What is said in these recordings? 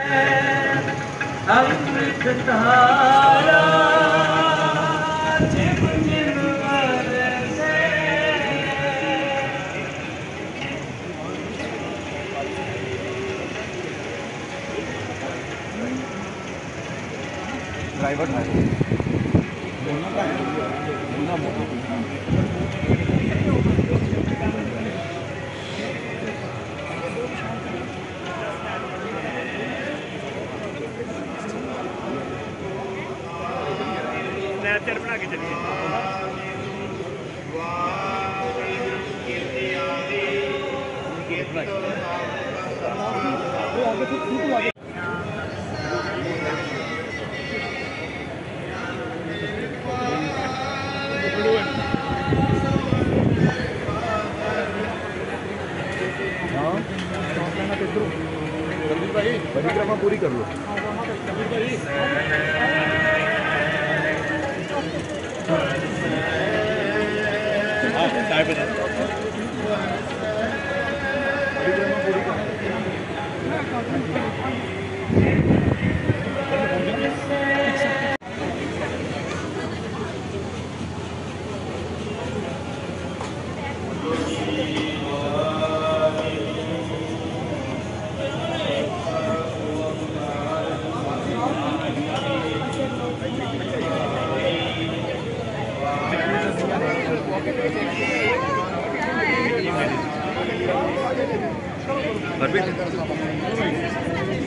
Driver है nature बना के चलिए। परिक्रमा पूरी कर लो। परिक्रमा पूरी कर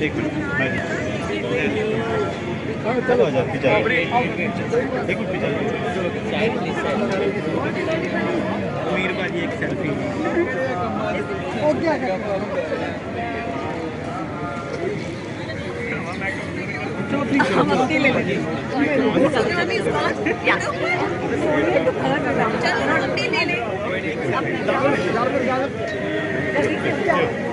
एक मिनट चलो आमिर भाई एक सेल्फी ले लो।